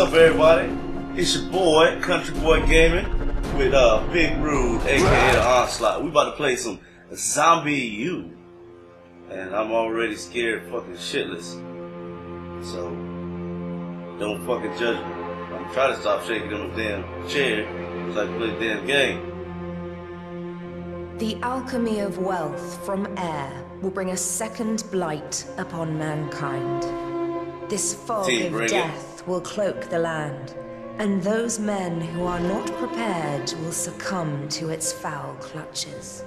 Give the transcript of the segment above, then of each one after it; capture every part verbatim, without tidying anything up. up, everybody? It's your boy, Country Boy Gaming, with uh, Big Rude, aka the Onslaught. We about to play some ZombiU, and I'm already scared, fucking shitless. So don't fucking judge me. I'm trying to stop shaking on the damn chair so I can play the damn game. The alchemy of wealth from air will bring a second blight upon mankind. This fog Team, of death it. will cloak the land, and those men who are not prepared will succumb to its foul clutches.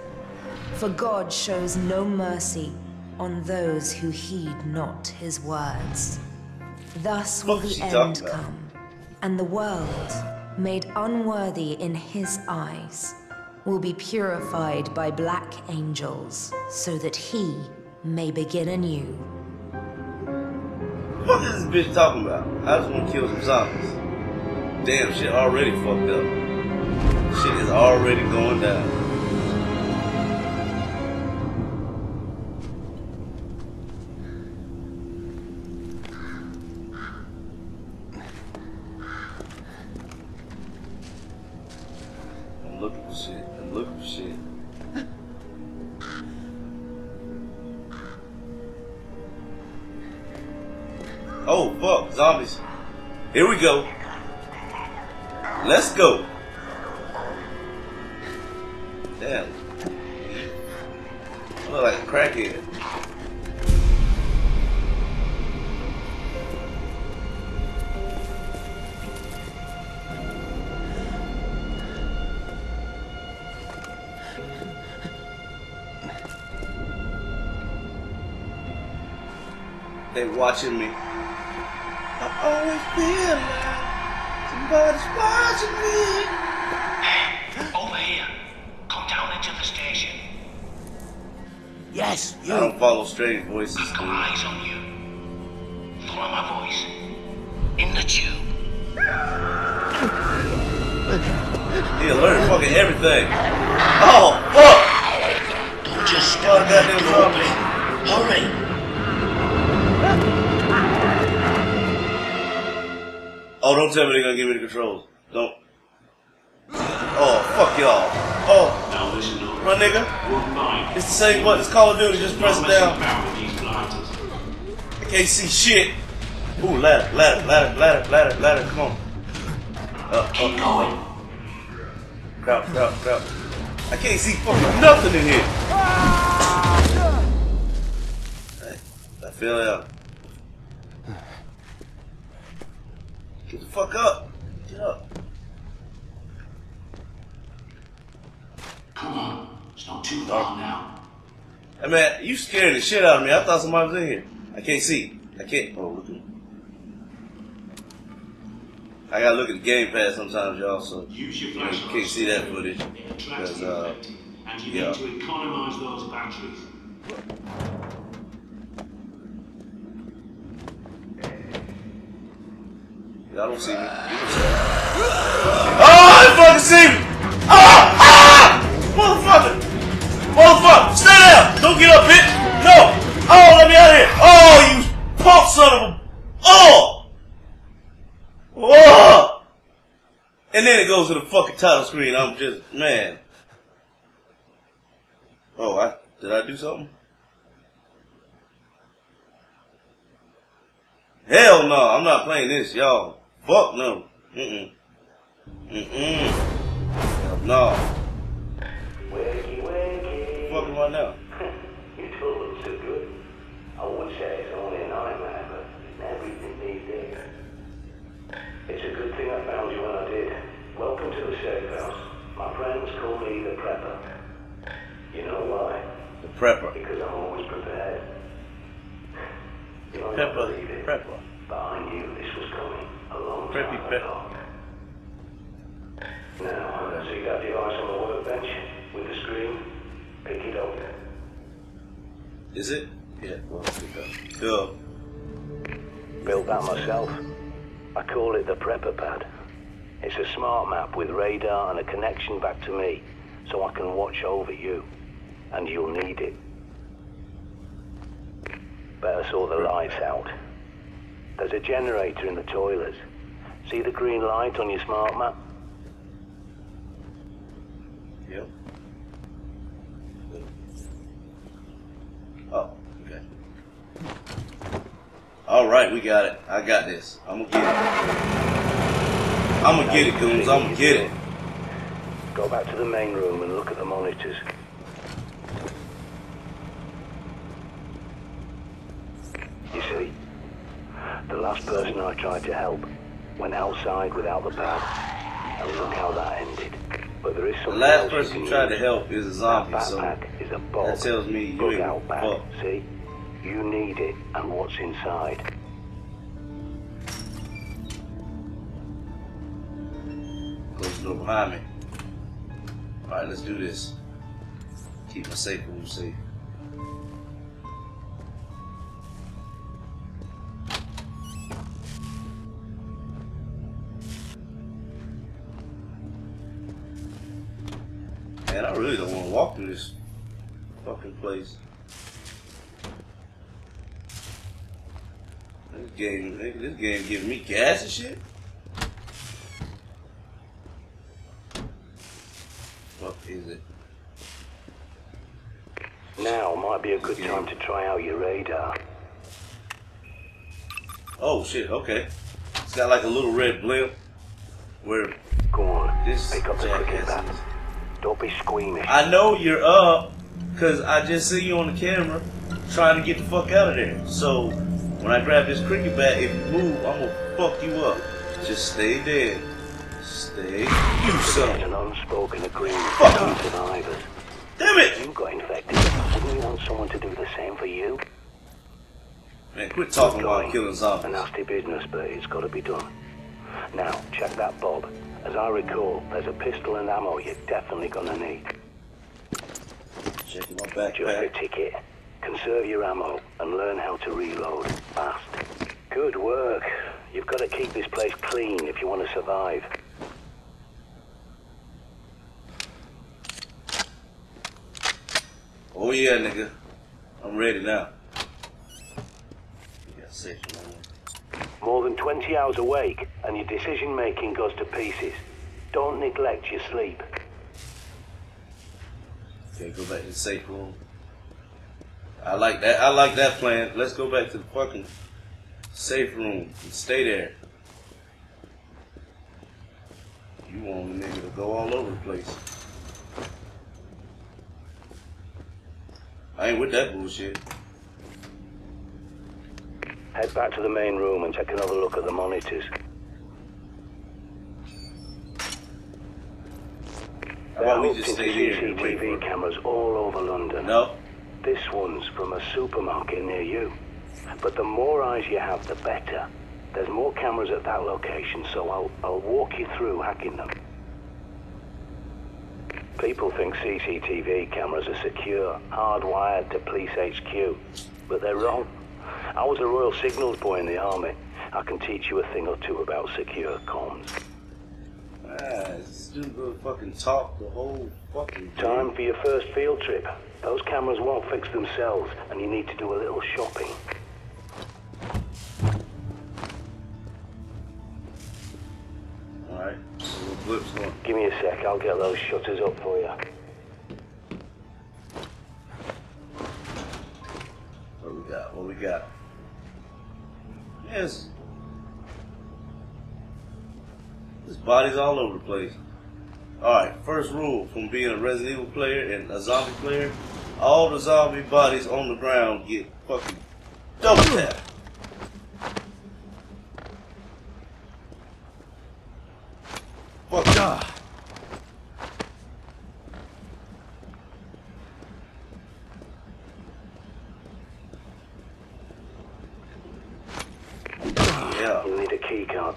For God shows no mercy on those who heed not his words. Thus will the end come, and the world, made unworthy in his eyes, will be purified by black angels, so that he may begin anew. What the fuck is this bitch talking about? I just want to kill some zombies. Damn, shit already fucked up. Shit is already going down. I'm looking for shit. I'm looking for shit. Oh fuck, zombies. Here we go. Let's go. Damn. I look like a crackhead. They watching me. I always feel like somebody's watching me. Hey, over here. Come down into the station. Yes, you. I don't follow strange voices. I've got eyes on you. Follow my voice. In the tube. He alerted fucking everything. Oh, fuck! Don't just start that damn zombie. Hurry! Oh, don't tell me they're gonna give me the controls. Don't. Oh, fuck y'all. Oh, now listen up, my nigga. It's the same button. It's Call of Duty. Just press it down. I can't see shit. Ooh, ladder, ladder, ladder, ladder, ladder, ladder. Come on. Up, keep going. Crap, crap, crap. I can't see fucking nothing in here. I fell out. Get the fuck up! Get up! Come on, it's not too dark now. Hey man, you scared the shit out of me. I thought somebody was in here. I can't see. I can't. Oh, look at me. I gotta look at the gamepad sometimes, y'all. So Use your flash you can't see that footage because uh, and you yeah. need to economize those batteries. Y'all don't see me. You don't see me. Oh, they fucking see me! Oh! Ah! Motherfucker! Motherfucker! Stay down! Don't get up, bitch! No! Oh, let me out of here! Oh, you punk son of a... Oh! Oh! And then it goes to the fucking title screen. I'm just... Man. Oh, I... Did I do something? Hell no! I'm not playing this, y'all. Fuck no. Mm-mm. Mm-mm. Hell no. Wakey, wakey. Fuck right now. You told him so good. I wish I had someone in my mind, but everything these days. It's a good thing I found you when I did. Welcome to the safe house. My friends call me the Prepper. You know why? The Prepper. Because I'm always prepared. You know, Prepper. Prepper. But I knew this was coming a long Preppy time ago. Now, so you got the eyes on the workbench with the screen, pick it up. Is it? Yeah, well, pick it up. Cool. Built that myself. I call it the Prepper Pad. It's a smart map with radar and a connection back to me, so I can watch over you. And you'll need it. Better saw the lights out. There's a generator in the toilets. See the green light on your smart map? Yep. Oh, okay. All right, we got it. I got this. I'm gonna get it. I'm gonna get it, goons. I'm gonna get it. Go back to the main room and look at the monitors. You see, the last person I tried to help went outside without the pad, and look how that ended. But there is something the last person who tried to help is a zombie, so is a bug. That tells me you bug ain't out back. Bug. See, you need it and what's inside. Close the door behind me. All right, let's do this. Keep my safe room safe. Man, I really don't want to walk through this fucking place. This game, this game giving me gas and shit. What is it? Now might be a good time to try out your radar. Oh shit! Okay, it's got like a little red blimp. Where? Go on. This pick up the cricket bat. Don't be squeamish. I know you're up, cause I just see you on the camera trying to get the fuck out of there. So when I grab this cricket bat, if you move, I'm gonna fuck you up. Just stay dead. Stay. You son. An unspoken agreement. Fuck you. Survivors. Damn it! You got infected. Wouldn't you want someone to do the same for you? Man, quit talking about killing zombies. A nasty business, but it's got to be done. Now check that bob. As I recall, there's a pistol and ammo you're definitely gonna need. Checking my backpack. Just a ticket. Conserve your ammo and learn how to reload fast. Good work. You've got to keep this place clean if you want to survive. Oh yeah, nigga. I'm ready now. You got safe. More than twenty hours awake, and your decision-making goes to pieces. Don't neglect your sleep. Okay, go back to the safe room. I like that. I like that plan. Let's go back to the fucking safe room and stay there. You want the nigga to go all over the place. I ain't with that bullshit. Head back to the main room and take another look at the monitors. There are hooked into C C T V cameras all over London. No. This one's from a supermarket near you. But the more eyes you have, the better. There's more cameras at that location, so I'll, I'll walk you through hacking them. People think C C T V cameras are secure, hardwired to police H Q, but they're wrong. I was a Royal Signals boy in the army. I can teach you a thing or two about secure comms. Ah, this dude will fucking talk the whole fucking time. Time for your first field trip. Those cameras won't fix themselves, and you need to do a little shopping. Alright, blips on. Give me a sec, I'll get those shutters up for you. What we got? What we got? Yes. There's bodies all over the place. Alright, first rule from being a Resident Evil player and a zombie player, all the zombie bodies on the ground get fucking double tapped. Fuck God.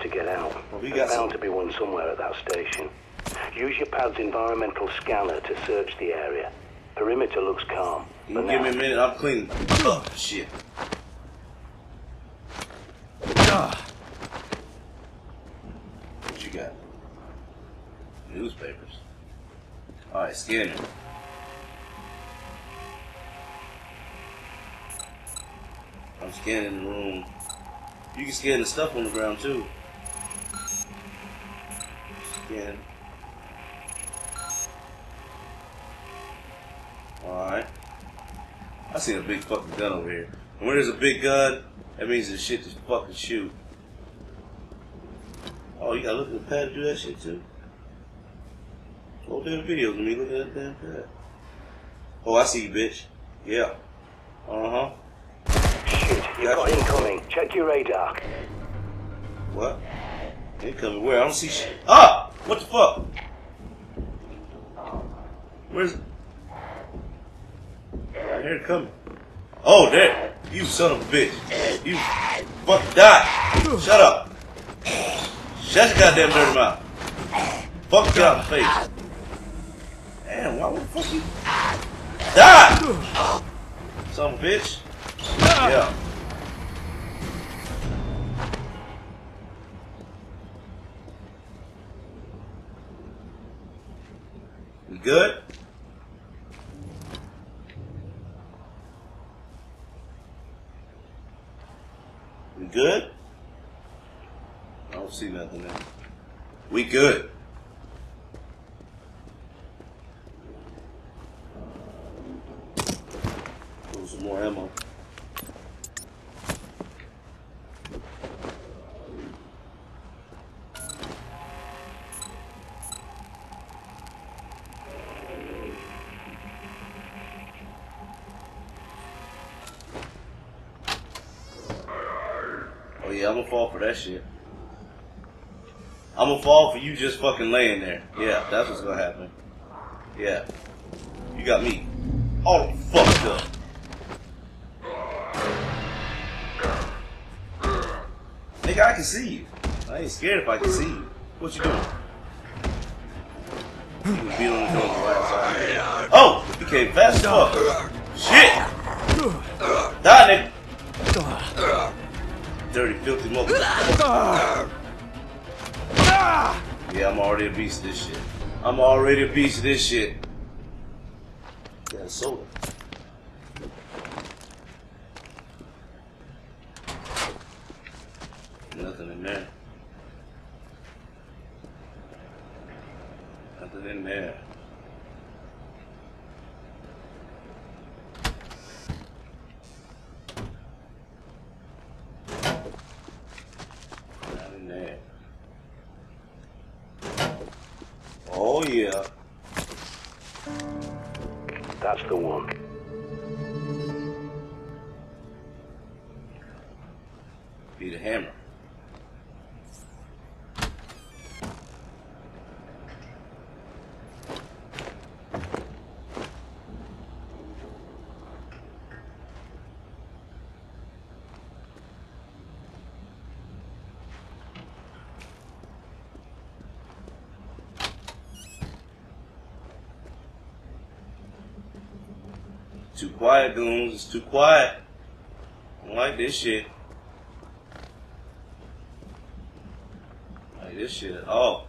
To get out. Well, we got There's bound some... to be one somewhere at that station. Use your pad's environmental scanner to search the area. Perimeter looks calm. You now... give me a minute, I'm cleaning. Oh, shit. Ah. What you got? Newspapers. Alright, scanner. I'm scanning the room. You can scan the stuff on the ground too. again. Alright. I see a big fucking gun over here. And when there's a big gun, that means there's shit to fucking shoot. Oh, you gotta look at the pad to do that shit too. Whole damn videos of me looking at that damn pad. Oh, I see you, bitch. Yeah. Uh-huh. Shit, you got incoming. Check your radar. What? Incoming? Where? I don't see shit. Ah! What the fuck? Where's it? Right here it's coming. Oh, there. You son of a bitch. You fuck die. Shut up. Shut your goddamn dirty mouth. Fuck you out of the face. Damn, why would the fuck you? Die! Son of a bitch. Yeah. We good? We good? I don't see nothing there. We good. Put some more ammo. Yeah, I'm gonna fall for that shit. I'm gonna fall for you just fucking laying there. Yeah, that's what's gonna happen. Yeah. You got me all fucked up. Nigga, I can see you. I ain't scared if I can see you. What you doing? You was beating on the door last time. Oh! You came fast as fuck. Shit! Die, nigga! Dirty, filthy motherfucker. Yeah, I'm already a beast of this shit. I'm already a beast of this shit. Got a soda. Nothing in there. Nothing in there. Oh yeah. That's the one. Need a hammer. Too quiet, goons. It's too quiet. I don't like this shit. I don't like this shit at all.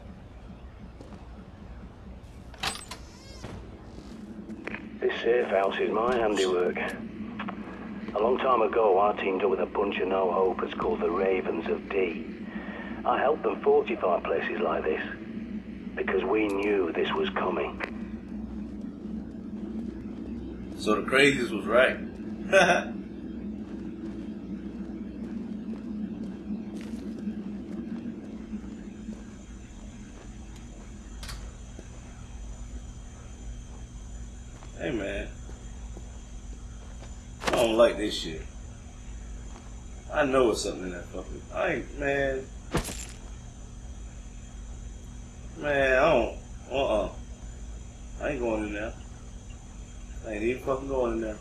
This safe house is my handiwork. A long time ago, I teamed up with a bunch of no-hopers called the Ravens of D. I helped them fortify places like this because we knew this was coming. So the crazies was right. Hey man, I don't like this shit. I know it's something in that fucking. I ain't man. Man, I don't. Uh uh. I ain't going in there. I ain't even fucking going in there.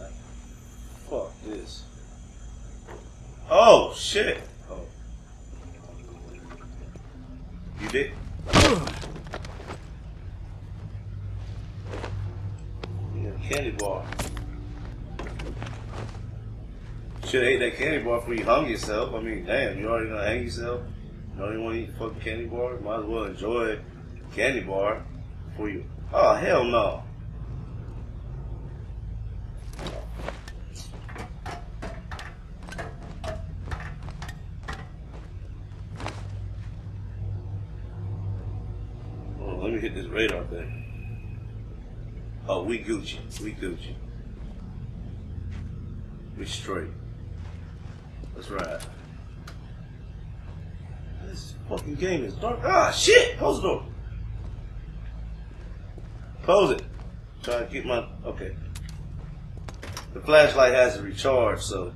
Like, fuck this. Oh, shit. Oh. You dick. Yeah, candy bar. Should've ate that candy bar before you hung yourself. I mean, damn, you already gonna hang yourself? You already wanna eat fucking candy bar? Might as well enjoy candy bar before you. Oh, hell no. hit this radar thing. Oh, we Gucci. We Gucci. We straight. Let's ride. This fucking game is dark. Ah, shit! Close the door. Close it. Try to get my... Okay. The flashlight has to recharge, so...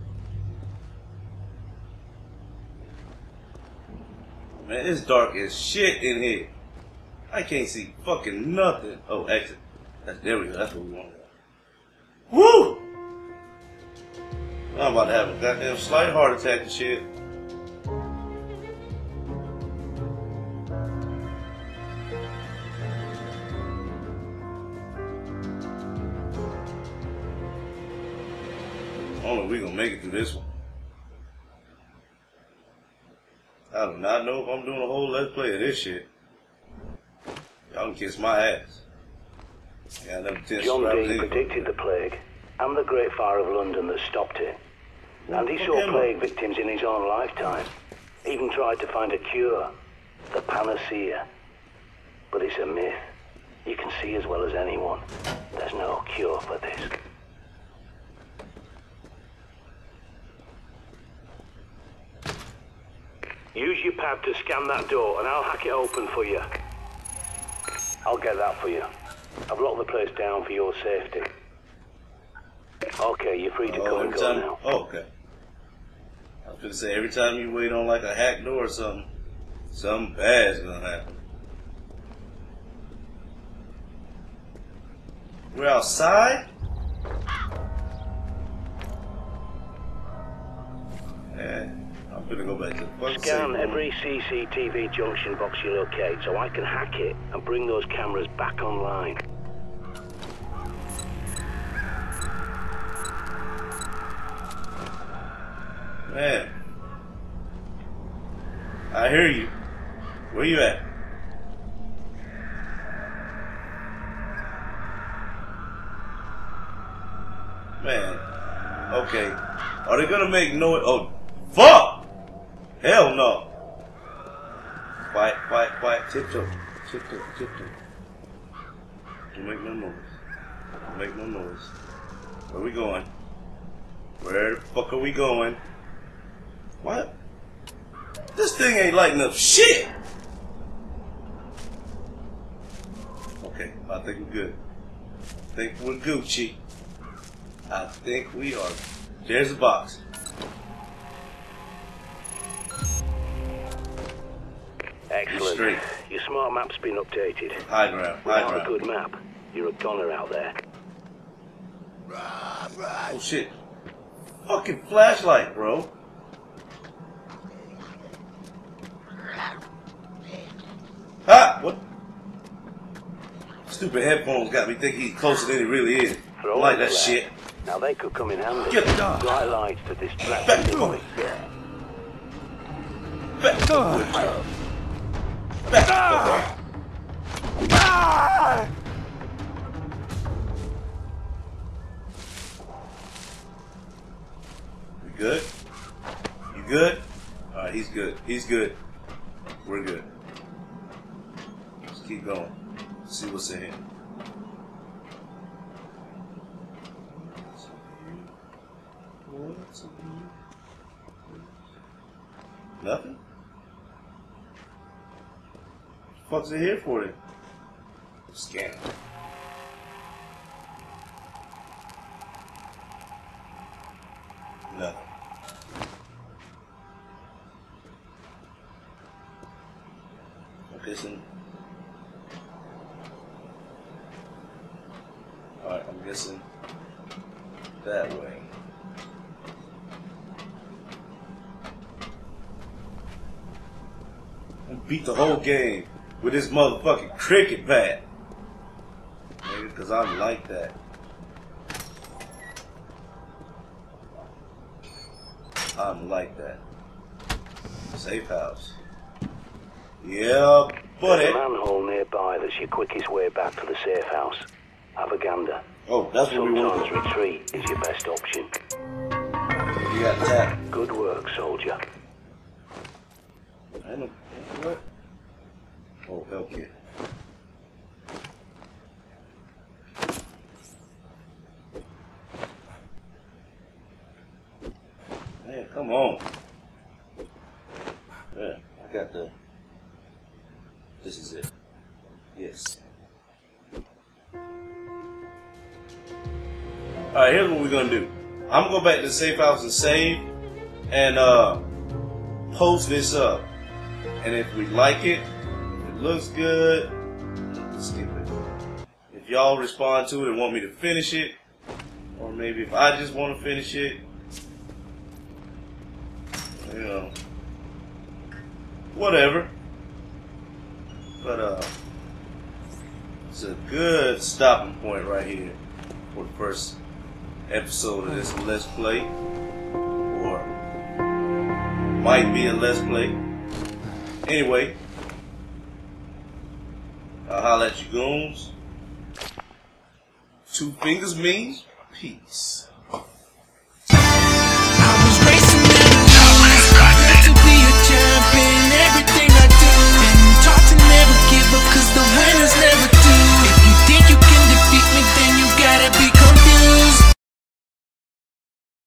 Man, it's dark as shit in here. I can't see fucking nothing. Oh, exit. That's, there we go. That's what we want. Woo! I'm about to have a goddamn slight heart attack and shit. Only we gonna make it through this one. I do not know if I'm doing a whole let's play of this shit. Y'all can kiss my ass. Yeah, John Dee predicted the plague and the Great Fire of London that stopped it. And he saw plague victims in his own lifetime. Even tried to find a cure, the panacea. But it's a myth. You can see as well as anyone. There's no cure for this. Use your pad to scan that door and I'll hack it open for you. I'll get that for you. I've locked the place down for your safety. Okay, you're free to oh, come and go time, now. Oh, okay. I was gonna say, every time you wait on like a hack door or something, something bad's gonna happen. We're outside? Yeah, I'm gonna go back to the fucking scan every C C T V junction box you locate so I can hack it and bring those cameras back online. Man, I hear you. Where you at? Man, okay. Are they gonna make noise? Oh, fuck! Hell no. Quiet, quiet, quiet. Tiptoe, tiptoe, tiptoe. Don't make no noise. Don't make no noise. Where we going? Where the fuck are we going? What? This thing ain't lighting up shit! Okay, I think we're good. I think we're Gucci. I think we are. There's a box. Excellent. Straight. Your smart map's been updated. High ground, high ground. Without a good map, you're a goner out there. Right, right. Oh shit. Fucking flashlight, bro. Ah! What? Stupid headphones got me thinking he's closer than he really is. Throw I like that left. Shit. Now they could come in handy. Get the dog. Bright lights to distract back door. Back door. Back door. Ah! We good? You good? Alright, he's good. He's good. We're good. Keep going. See what's in here. What's in here? Nothing? What the fuck's in here for then? Scan. Nothing. Okay, so. Alright, I'm guessing that way. I beat the whole game with this motherfucking cricket bat. Maybe because I like that. I'm like that. Safe house. Yeah, buddy. There's a manhole nearby that's your quickest way back to the safe house. Have a gander. Oh, that's what we want. Sometimes retreat is your best option. You got that. Good work, soldier. I know. What? Oh, hell yeah. Come on. Yeah, I got the. This is it. Yes. Alright, here's what we're gonna do. I'm gonna go back to the safe house and save, and uh, post this up. And if we like it, if it looks good, skip it. If y'all respond to it and want me to finish it, or maybe if I just want to finish it, you know, whatever. But uh, it's a good stopping point right here for the first episode of this Let's Play, or might be a Let's Play. Anyway, I'll holler at you goons. Two fingers means peace.